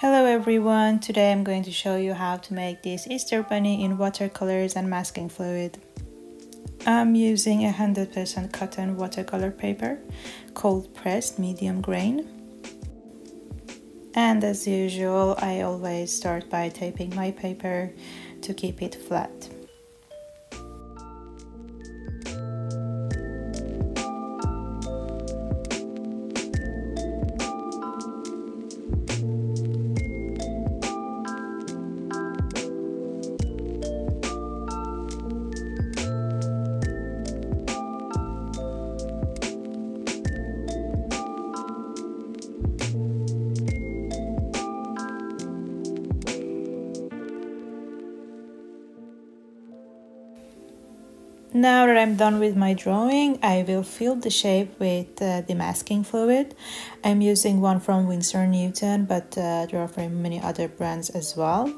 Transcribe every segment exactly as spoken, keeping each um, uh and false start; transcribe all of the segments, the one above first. Hello everyone, today I'm going to show you how to make this Easter bunny in watercolors and masking fluid. I'm using one hundred percent cotton watercolor paper, cold pressed medium grain. And as usual, I always start by taping my paper to keep it flat. Now that I'm done with my drawing, I will fill the shape with uh, the masking fluid. I'm using one from Winsor and Newton, but uh, there are from many other brands as well.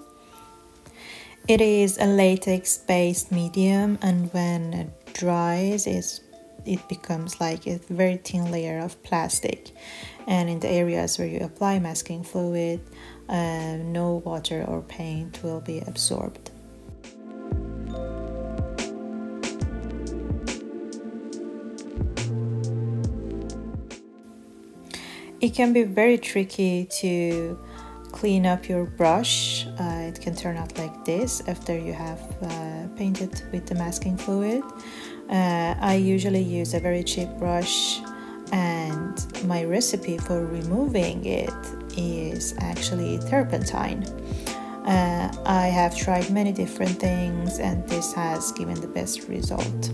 It is a latex-based medium, and when it dries, it's, it becomes like a very thin layer of plastic. And in the areas where you apply masking fluid, uh, no water or paint will be absorbed. It can be very tricky to clean up your brush. Uh, it can turn out like this after you have uh, painted with the masking fluid. Uh, I usually use a very cheap brush, and my recipe for removing it is actually turpentine. Uh, I have tried many different things, and this has given the best result.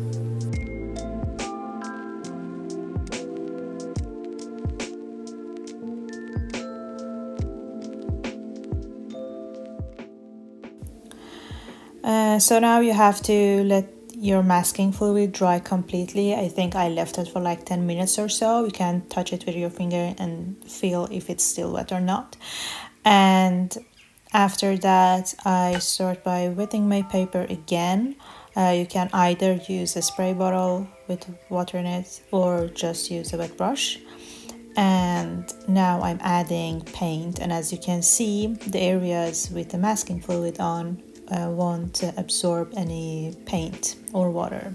Uh, so now you have to let your masking fluid dry completely. I think I left it for like ten minutes or so. You can touch it with your finger and feel if it's still wet or not. And after that, I start by wetting my paper again. Uh, you can either use a spray bottle with water in it or just use a wet brush. And now I'm adding paint. And as you can see, the areas with the masking fluid on Uh, won't uh, absorb any paint or water.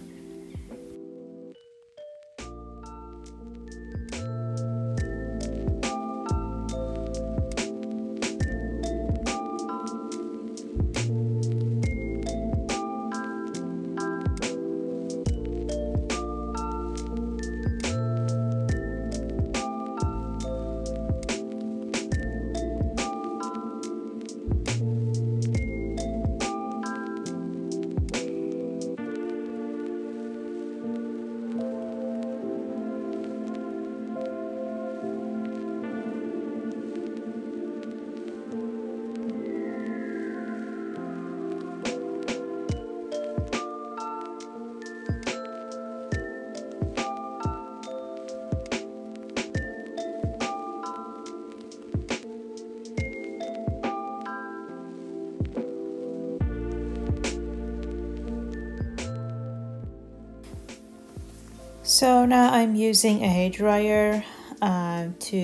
So now I'm using a hairdryer uh, to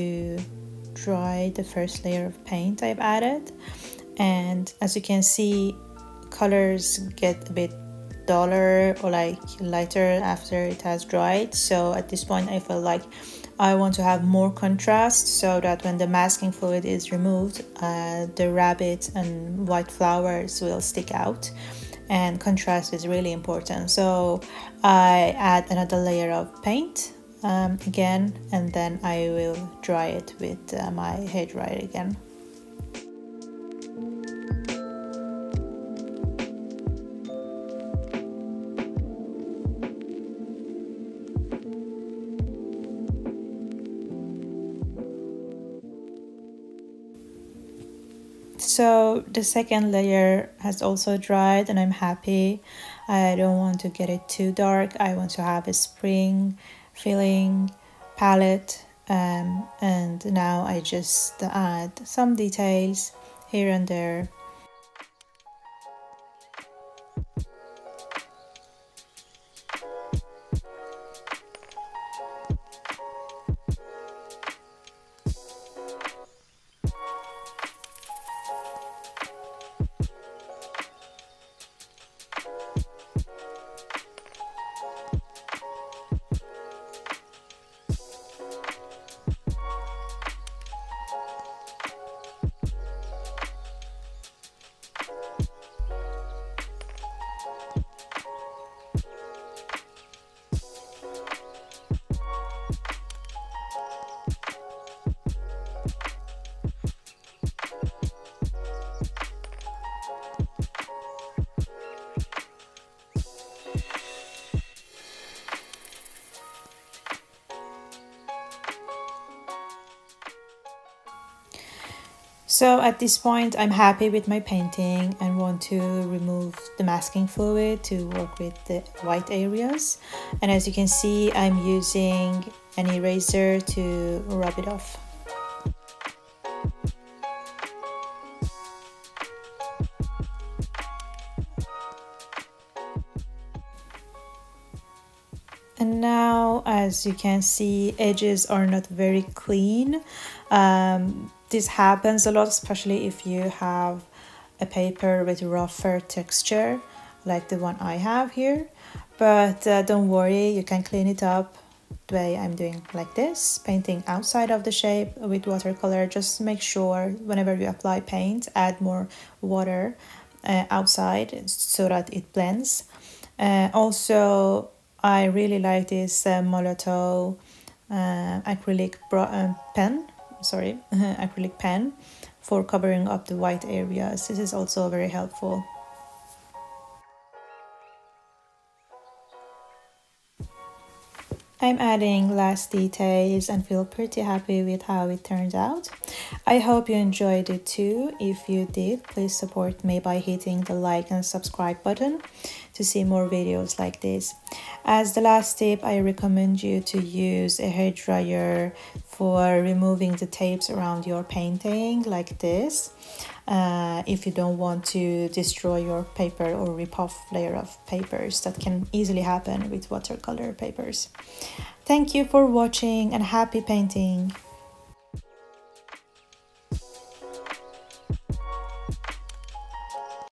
dry the first layer of paint I've added. And as you can see, colors get a bit duller or like lighter after it has dried. So at this point, I feel like I want to have more contrast so that when the masking fluid is removed, uh, the rabbits and white flowers will stick out. And contrast is really important, so I add another layer of paint um, again, and then I will dry it with uh, my hairdryer again. So the second layer has also dried, and I'm happy. I don't want to get it too dark. I want to have a spring feeling palette. Um, and now I just add some details here and there. So at this point, I'm happy with my painting and want to remove the masking fluid to work with the white areas. And as you can see, I'm using an eraser to rub it off. And now, as you can see, edges are not very clean. Um, This happens a lot, especially if you have a paper with rougher texture like the one I have here. But uh, don't worry, you can clean it up the way I'm doing like this, painting outside of the shape with watercolor. Just make sure whenever you apply paint, add more water uh, outside so that it blends. Uh, also, I really like this uh, Molotow uh, acrylic um, pen. sorry acrylic pen for covering up the white areas. This is also very helpful. I'm adding last details and feel pretty happy with how it turned out. I hope you enjoyed it too. If you did, please support me by hitting the like and subscribe button to see more videos like this. As the last tip, I recommend you to use a hairdryer for removing the tapes around your painting like this, uh, if you don't want to destroy your paper or rip off layer of papers that can easily happen with watercolor papers. Thank you for watching and happy painting!